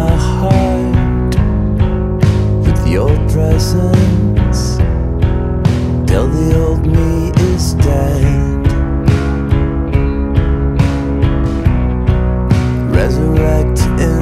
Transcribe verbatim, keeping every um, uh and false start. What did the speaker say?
my heart with your presence till the old me is dead. Resurrect in